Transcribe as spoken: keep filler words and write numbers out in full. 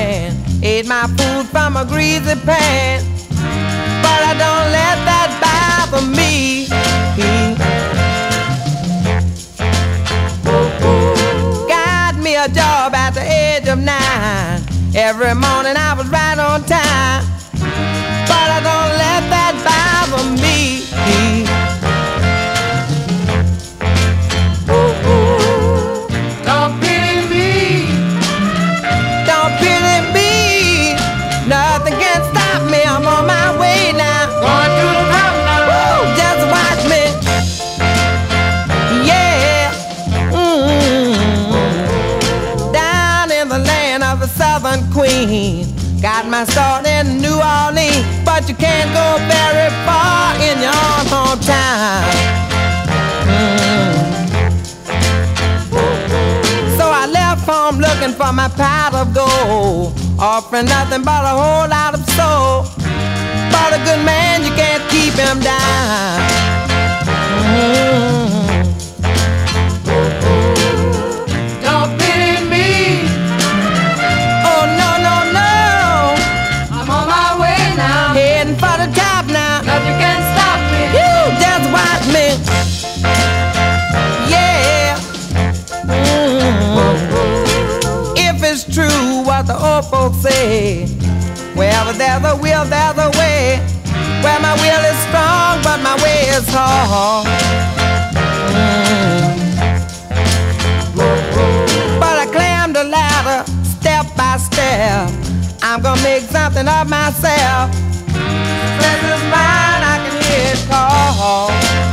hand, ate my food from a greasy pan, but I don't let that bother me. Got me a job at the age of nine. Every morning I was right on time, but I don't let that bother me. Queen. Got my start in New Orleans, but you can't go very far in your own hometown. Mm. So I left home looking for my pot of gold, offering nothing but a whole lot of soul. But a good man, you can't keep him down. Mm. The old folks say, wherever there's a will, there's a way. Well, my will is strong, but my way is hard. Mm. But I climbed the ladder, step by step. I'm gonna make something of myself. This is mine, I can hear it call.